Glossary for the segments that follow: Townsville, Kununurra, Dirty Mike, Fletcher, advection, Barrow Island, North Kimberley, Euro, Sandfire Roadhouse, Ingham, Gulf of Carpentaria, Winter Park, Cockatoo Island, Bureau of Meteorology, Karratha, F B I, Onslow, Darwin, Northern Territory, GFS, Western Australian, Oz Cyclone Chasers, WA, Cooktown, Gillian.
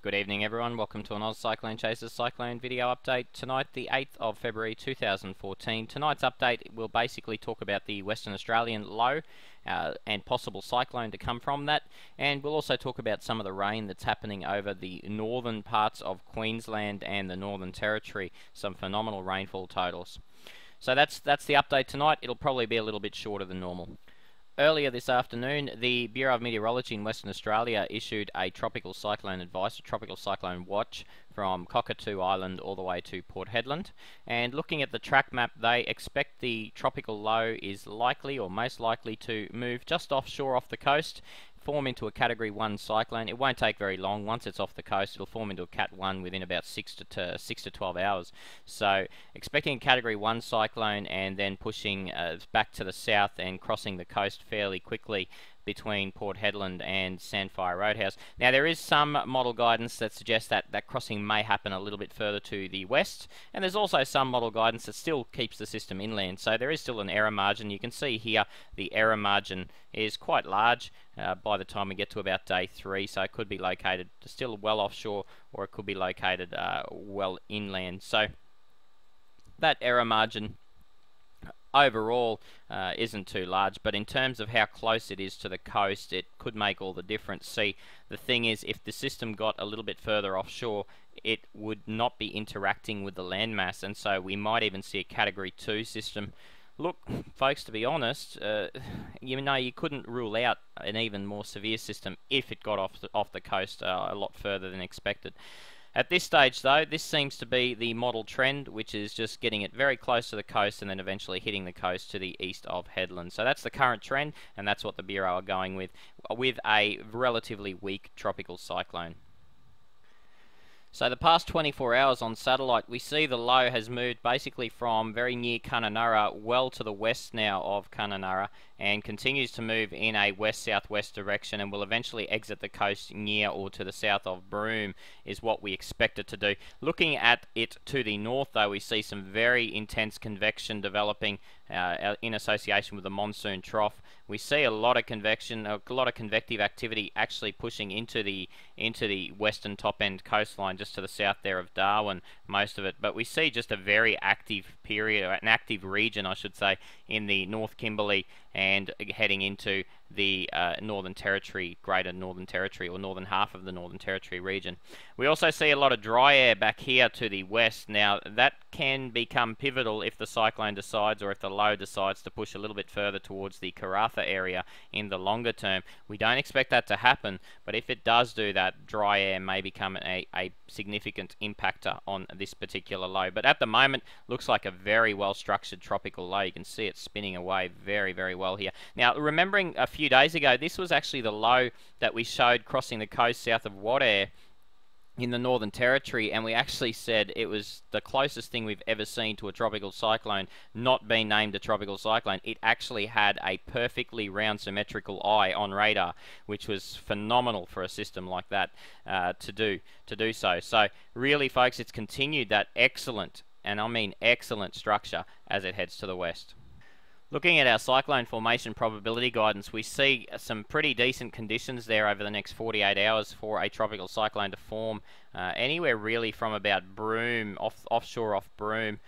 Good evening everyone, welcome to an Oz Cyclone Chasers Cyclone video update. Tonight, the 8th of February 2014. Tonight's update will basically talk about the Western Australian low and possible cyclone to come from that. And we'll also talk about some of the rain that's happening over the northern parts of Queensland and the Northern Territory. Some phenomenal rainfall totals. So that's the update tonight. It'll probably be a little bit shorter than normal. Earlier this afternoon, the Bureau of Meteorology in Western Australia issued a tropical cyclone advice, a tropical cyclone watch, from Cockatoo Island all the way to Port Hedland. And looking at the track map, they expect the tropical low is likely or most likely to move just offshore off the coast, form into a Category 1 cyclone. It won't take very long. Once it's off the coast, it'll form into a Cat 1 within about 6 to 12 hours. So expecting a Category 1 cyclone and then pushing back to the south and crossing the coast fairly quickly between Port Hedland and Sandfire Roadhouse. Now, there is some model guidance that suggests that that crossing may happen a little bit further to the west, and there's also some model guidance that still keeps the system inland, so there is still an error margin. You can see here the error margin is quite large by the time we get to about day 3, so it could be located still well offshore, or it could be located well inland. So that error margin overall isn't too large, but in terms of how close it is to the coast, it could make all the difference. See, the thing is, if the system got a little bit further offshore, it would not be interacting with the landmass, and so we might even see a Category 2 system. Look, folks, to be honest, you know, you couldn't rule out an even more severe system if it got off the coast a lot further than expected. At this stage, though, this seems to be the model trend, which is just getting it very close to the coast and then eventually hitting the coast to the east of Hedland. So that's the current trend, and that's what the Bureau are going with a relatively weak tropical cyclone. So the past 24 hours on satellite, we see the low has moved basically from very near Kununurra, well to the west now of Kununurra, and continues to move in a west-southwest direction, and will eventually exit the coast near or to the south of Broome, is what we expect it to do. Looking at it to the north, though, we see some very intense convection developing in association with the monsoon trough. We see a lot of convection, a lot of convective activity actually pushing into the western top end coastline, just to the south there of Darwin, most of it. But we see just a very active period, or an active region, I should say, in the North Kimberley and heading into the Northern Territory, Greater Northern Territory, or northern half of the Northern Territory region. We also see a lot of dry air back here to the west. Now, that can become pivotal if the cyclone decides, or if the low decides to push a little bit further towards the Karratha area in the longer term. We don't expect that to happen, but if it does do that, dry air may become a significant impactor on this particular low. But at the moment, looks like a very well-structured tropical low. You can see it spinning away very, very well here. Now, remembering a few days ago, this was actually the low that we showed crossing the coast south of Wadair in the Northern Territory, and we actually said it was the closest thing we've ever seen to a tropical cyclone not being named a tropical cyclone. It actually had a perfectly round symmetrical eye on radar, which was phenomenal for a system like that to do so. So really, folks, it's continued that excellent, and I mean excellent, structure as it heads to the west. Looking at our cyclone formation probability guidance, we see some pretty decent conditions there over the next 48 hours for a tropical cyclone to form anywhere really from about Broome, offshore off Broome,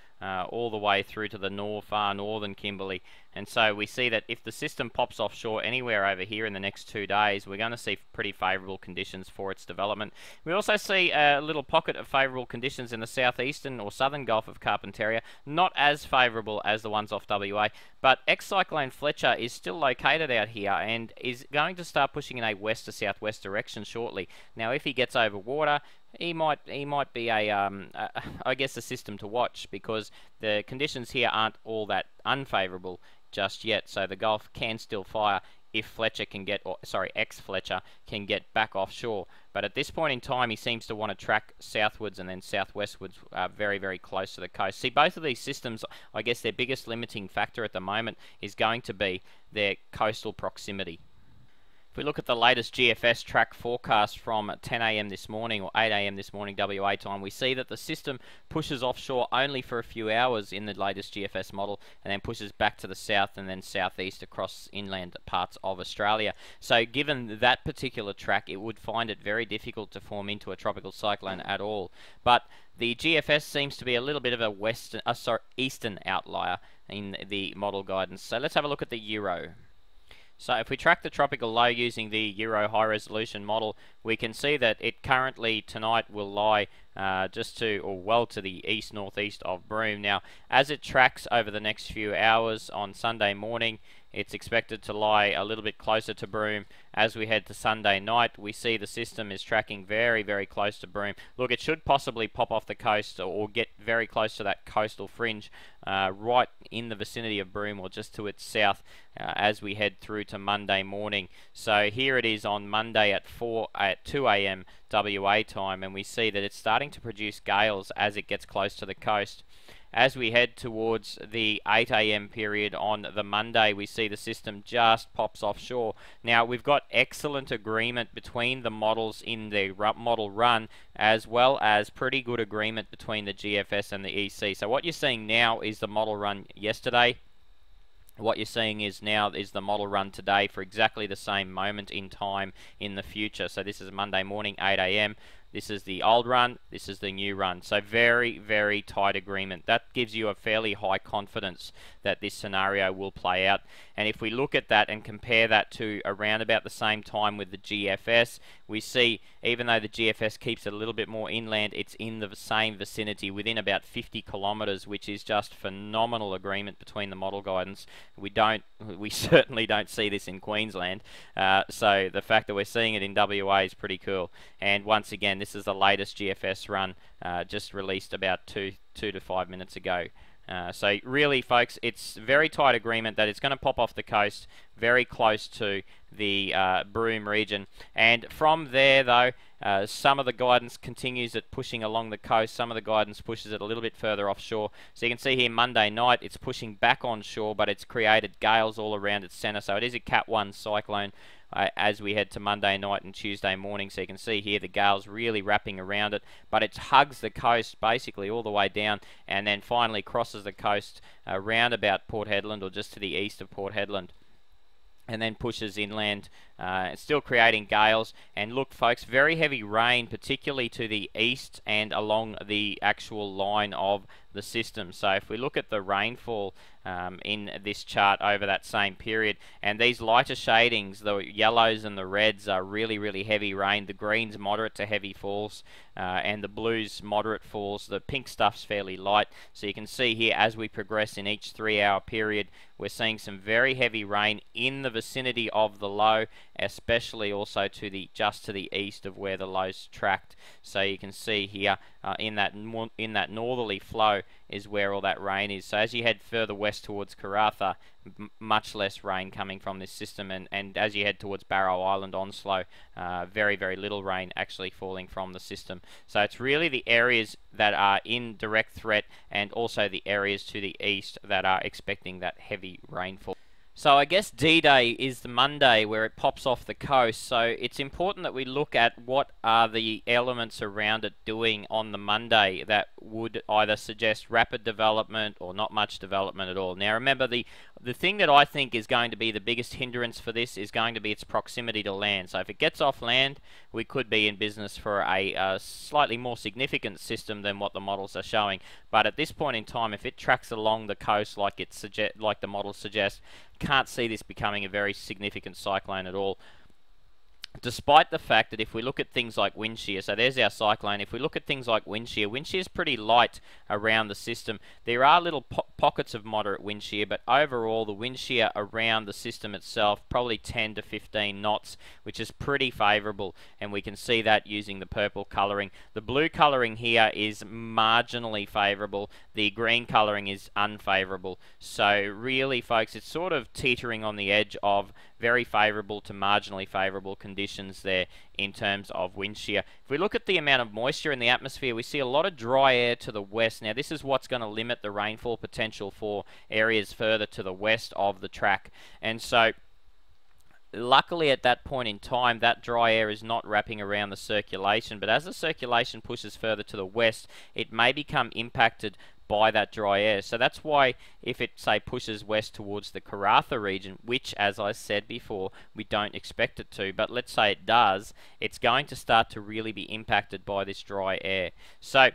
all the way through to the far northern Kimberley. And so we see that if the system pops offshore anywhere over here in the next 2 days, we're going to see pretty favourable conditions for its development. We also see a little pocket of favourable conditions in the southeastern or southern Gulf of Carpentaria, not as favourable as the ones off WA, but ex-cyclone Fletcher is still located out here and is going to start pushing in a west to southwest direction shortly. Now, if he gets over water, he might be I guess a system to watch, because the conditions here aren't all that unfavourable just yet. So the Gulf can still fire if Fletcher can get, or sorry, ex-Fletcher can get back offshore. But at this point in time, he seems to want to track southwards and then southwestwards, very, very close to the coast. See, both of these systems, I guess their biggest limiting factor at the moment is going to be their coastal proximity. If we look at the latest GFS track forecast from 10 AM this morning, or 8 AM this morning WA time, we see that the system pushes offshore only for a few hours in the latest GFS model, and then pushes back to the south and then southeast across inland parts of Australia. So given that particular track, it would find it very difficult to form into a tropical cyclone at all. But the GFS seems to be a little bit of a eastern outlier in the model guidance. So let's have a look at the Euro. So if we track the tropical low using the Euro high resolution model, we can see that it currently tonight will lie just to, or well to the east northeast of Broome. Now, as it tracks over the next few hours on Sunday morning, it's expected to lie a little bit closer to Broome. As we head to Sunday night, we see the system is tracking very, very close to Broome. Look, it should possibly pop off the coast or get very close to that coastal fringe right in the vicinity of Broome or just to its south as we head through to Monday morning. So here it is on Monday at 2 AM WA time, and we see that it's starting to produce gales as it gets close to the coast. As we head towards the 8 AM period on the Monday, we see the system just pops offshore. Now, we've got excellent agreement between the models in the model run, as well as pretty good agreement between the GFS and the EC. So what you're seeing now is the model run yesterday. What you're seeing is now is the model run today for exactly the same moment in time in the future. So this is Monday morning, 8 AM. This is the old run, this is the new run. So very, very tight agreement. That gives you a fairly high confidence that this scenario will play out. And if we look at that and compare that to around about the same time with the GFS, we see even though the GFS keeps it a little bit more inland, it's in the same vicinity within about 50 kilometers, which is just phenomenal agreement between the model guidance. We certainly don't see this in Queensland. So the fact that we're seeing it in WA is pretty cool. And once again, this is the latest GFS run, just released about two to five minutes ago. So really, folks, it's very tight agreement that it's going to pop off the coast very close to the Broome region. And from there, though, some of the guidance continues at pushing along the coast. Some of the guidance pushes it a little bit further offshore. So you can see here Monday night, it's pushing back onshore, but it's created gales all around its centre. So it is a Cat 1 cyclone. As we head to Monday night and Tuesday morning. So you can see here the gales really wrapping around it, but it hugs the coast basically all the way down and then finally crosses the coast around about Port Hedland or just to the east of Port Hedland, and then pushes inland, still creating gales. And look, folks, very heavy rain, particularly to the east and along the actual line of the system. So if we look at the rainfall in this chart over that same period, and these lighter shadings, the yellows and the reds, are really, really heavy rain. The greens, moderate to heavy falls, and the blues, moderate falls. The pink stuff's fairly light. So you can see here, as we progress in each 3-hour period, we're seeing some very heavy rain in the vicinity of the low, especially also to the just to the east of where the low's tracked. So you can see here in that northerly flow is where all that rain is. So as you head further west towards Karratha, much less rain coming from this system, and as you head towards Barrow Island, Onslow, very, very little rain actually falling from the system. So it's really the areas that are in direct threat and also the areas to the east that are expecting that heavy rainfall. So I guess D-Day is the Monday where it pops off the coast, so it's important that we look at what are the elements around it doing on the Monday that would either suggest rapid development or not much development at all. Now remember, the thing that I think is going to be the biggest hindrance for this is going to be its proximity to land. So if it gets off land, we could be in business for a slightly more significant system than what the models are showing. But at this point in time, if it tracks along the coast like the models suggest, can't see this becoming a very significant cyclone at all. Despite the fact that if we look at things like wind shear, so there's our cyclone, if we look at things like wind shear is pretty light around the system. There are little pockets of moderate wind shear, but overall the wind shear around the system itself probably 10 to 15 knots, which is pretty favourable, and we can see that using the purple colouring. The blue colouring here is marginally favourable, the green colouring is unfavourable. So really, folks, it's sort of teetering on the edge of very favourable to marginally favourable conditions there in terms of wind shear. If we look at the amount of moisture in the atmosphere, we see a lot of dry air to the west. Now this is what's going to limit the rainfall potential for areas further to the west of the track. And so luckily at that point in time, that dry air is not wrapping around the circulation, but as the circulation pushes further to the west, it may become impacted by that dry air. So that's why if it, say, pushes west towards the Karratha region, which, as I said before, we don't expect it to, but let's say it does, it's going to start to really be impacted by this dry air. So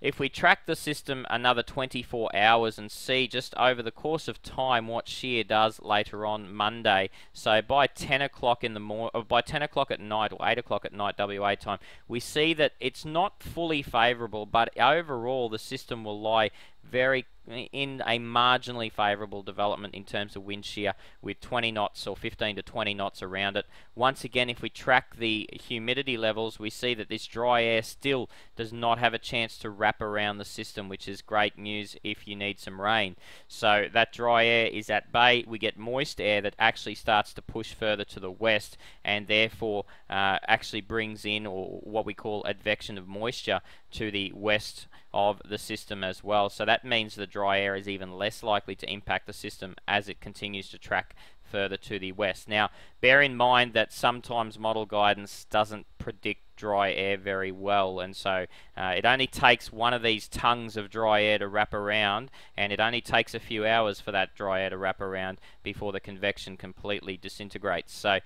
if we track the system another 24 hours and see just over the course of time what shear does later on Monday, so by 10 o'clock in the morning, or by 10 o'clock at night or 8 o'clock at night WA time, we see that it's not fully favourable, but overall the system will lie very in a marginally favourable development in terms of wind shear, with 20 knots or 15 to 20 knots around it. Once again, if we track the humidity levels, we see that this dry air still does not have a chance to wrap around the system, which is great news if you need some rain. So that dry air is at bay. We get moist air that actually starts to push further to the west, and therefore actually brings in, or what we call, advection of moisture to the west of the system as well. So that means the dry air is even less likely to impact the system as it continues to track further to the west. Now, bear in mind that sometimes model guidance doesn't predict dry air very well, and so it only takes one of these tongues of dry air to wrap around, and it only takes a few hours for that dry air to wrap around before the convection completely disintegrates. So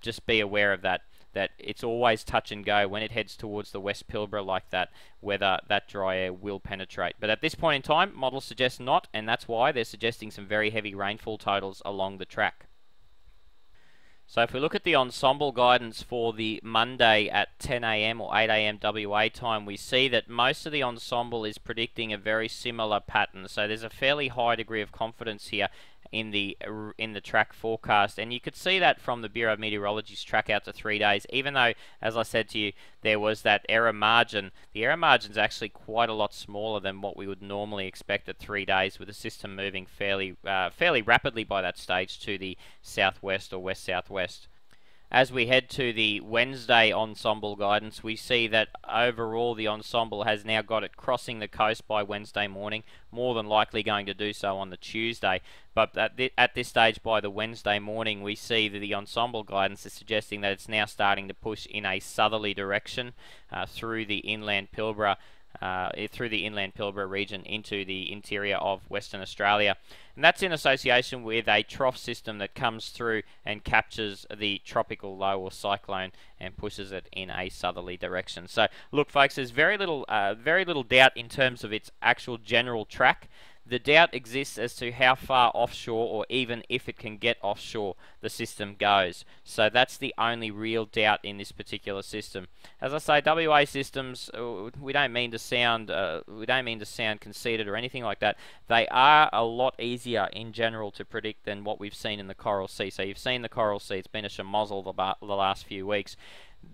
just be aware of that, that it's always touch and go when it heads towards the West Pilbara like that, whether that dry air will penetrate. But at this point in time, models suggest not, and that's why they're suggesting some very heavy rainfall totals along the track. So if we look at the ensemble guidance for the Monday at 10 AM or 8 AM WA time, we see that most of the ensemble is predicting a very similar pattern. So there's a fairly high degree of confidence here in the track forecast, and you could see that from the Bureau of Meteorology's track out to 3 days, even though, as I said to you, there was that error margin. The error margin's actually quite a lot smaller than what we would normally expect at 3 days, with the system moving fairly rapidly by that stage to the southwest or west-southwest. As we head to the Wednesday ensemble guidance, we see that overall the ensemble has now got it crossing the coast by Wednesday morning, more than likely going to do so on the Tuesday. But at this stage, by the Wednesday morning, we see that the ensemble guidance is suggesting that it's now starting to push in a southerly direction through the inland Pilbara region into the interior of Western Australia. And that's in association with a trough system that comes through and captures the tropical low or cyclone and pushes it in a southerly direction. So look, folks, there's very little doubt in terms of its actual general track. The doubt exists as to how far offshore, or even if it can get offshore, the system goes. So that's the only real doubt in this particular system. As I say, WA systems, we don't mean to sound conceited or anything like that. They are a lot easier in general to predict than what we've seen in the Coral Sea. So you've seen the Coral Sea; it's been a shemozzle the last few weeks.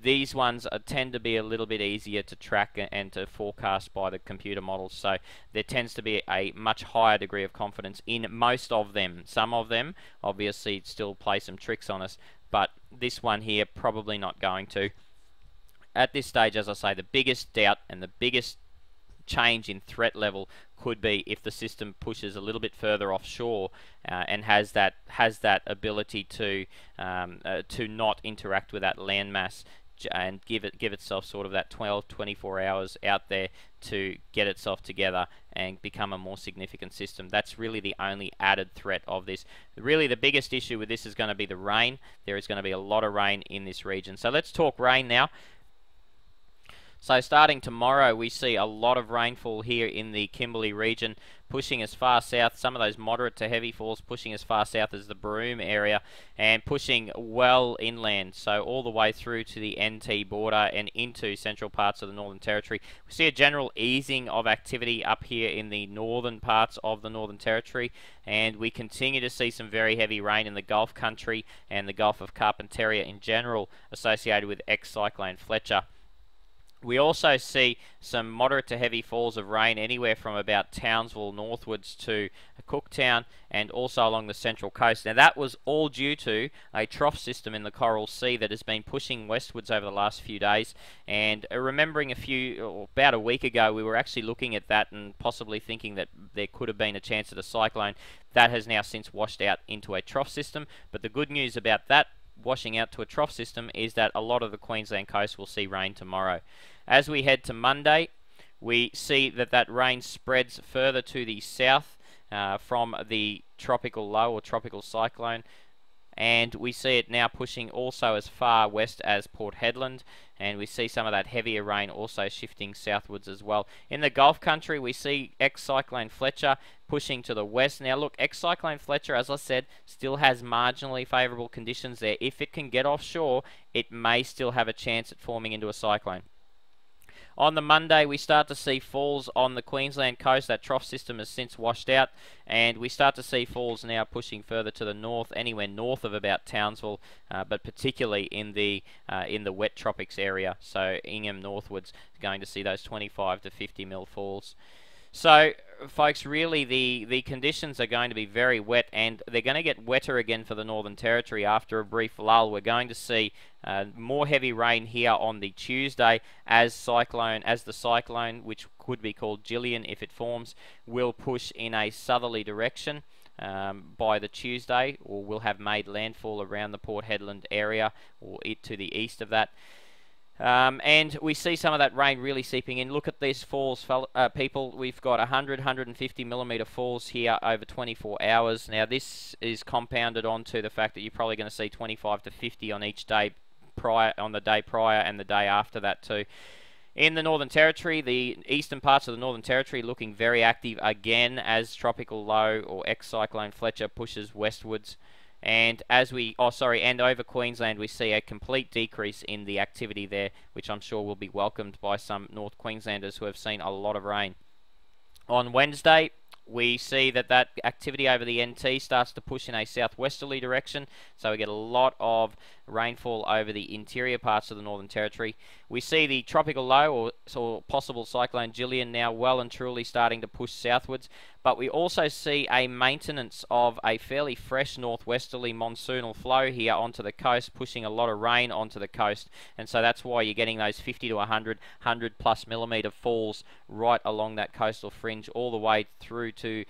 These ones tend to be a little bit easier to track and to forecast by the computer models, so there tends to be a much higher degree of confidence in most of them. Some of them obviously still play some tricks on us, but this one here probably not going to. At this stage, as I say, the biggest doubt and the biggest change in threat level could be if the system pushes a little bit further offshore and has that ability to not interact with that landmass and give itself sort of that 12-24 hours out there to get itself together and become a more significant system. That's really the only added threat of this. Really, the biggest issue with this is going to be the rain. There is going to be a lot of rain in this region. So let's talk rain now. So starting tomorrow, we see a lot of rainfall here in the Kimberley region, pushing as far south, some of those moderate to heavy falls pushing as far south as the Broome area and pushing well inland, so all the way through to the NT border and into central parts of the Northern Territory. We see a general easing of activity up here in the northern parts of the Northern Territory, and we continue to see some very heavy rain in the Gulf country and the Gulf of Carpentaria in general, associated with ex-cyclone Fletcher. We also see some moderate to heavy falls of rain anywhere from about Townsville northwards to Cooktown and also along the central coast. Now, that was all due to a trough system in the Coral Sea that has been pushing westwards over the last few days. And remembering about a week ago, we were actually looking at that and possibly thinking that there could have been a chance at a cyclone. That has now since washed out into a trough system. But the good news about that washing out to a trough system is that a lot of the Queensland coast will see rain tomorrow. As we head to Monday, we see that that rain spreads further to the south from the tropical low or tropical cyclone, and we see it now pushing also as far west as Port Hedland, and we see some of that heavier rain also shifting southwards as well. In the Gulf country, we see ex-cyclone Fletcher pushing to the west. Now look, ex-cyclone Fletcher, as I said, still has marginally favourable conditions there. If it can get offshore, it may still have a chance at forming into a cyclone. On the Monday, we start to see falls on the Queensland coast. That trough system has since washed out, and we start to see falls now pushing further to the north, anywhere north of about Townsville, but particularly in the wet tropics area. So Ingham northwards is going to see those 25 to 50 mil falls. So, folks, really the conditions are going to be very wet, and they're going to get wetter again for the Northern Territory after a brief lull. We're going to see more heavy rain here on the Tuesday as the cyclone, which could be called Gillian if it forms, will push in a southerly direction by the Tuesday, or will have made landfall around the Port Hedland area, or it to the east of that. And we see some of that rain really seeping in. Look at these falls, people. We've got 100, 150 millimetre falls here over 24 hours. Now, this is compounded onto the fact that you're probably going to see 25 to 50 on each day prior, on the day prior and the day after that too. In the Northern Territory, the eastern parts of the Northern Territory looking very active again as tropical low or ex-cyclone Fletcher pushes westwards. And as we, and over Queensland, we see a complete decrease in the activity there, which I'm sure will be welcomed by some North Queenslanders who have seen a lot of rain. On Wednesday, we see that that activity over the NT starts to push in a southwesterly direction, so we get a lot of rainfall over the interior parts of the Northern Territory. We see the tropical low or possible cyclone Gillian now well and truly starting to push southwards, but we also see a maintenance of a fairly fresh northwesterly monsoonal flow here onto the coast, pushing a lot of rain onto the coast, and so that's why you're getting those 50 to 100, 100 plus millimetre falls right along that coastal fringe all the way through to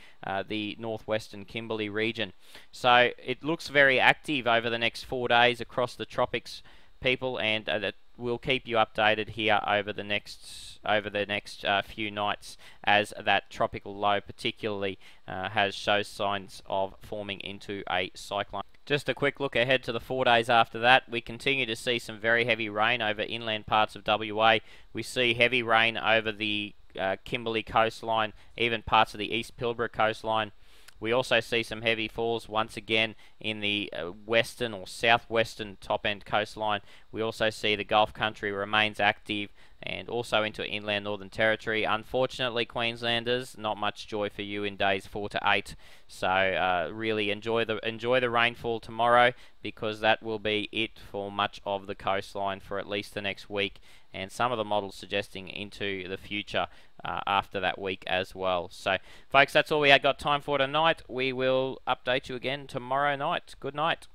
the northwestern Kimberley region. So it looks very active over the next 4 days across the tropics, people, and that we'll keep you updated here over the next few nights as that tropical low particularly shows signs of forming into a cyclone. Just a quick look ahead to the 4 days after that. We continue to see some very heavy rain over inland parts of WA. We see heavy rain over the Kimberley coastline, even parts of the East Pilbara coastline. We also see some heavy falls once again in the western or southwestern top end coastline. We also see the Gulf country remains active, and also into inland Northern Territory. Unfortunately, Queenslanders, not much joy for you in days 4 to 8. So really enjoy the rainfall tomorrow, because that will be it for much of the coastline for at least the next week, and some of the models suggesting into the future after that week as well. So, folks, that's all we have got time for tonight. We will update you again tomorrow night. Good night.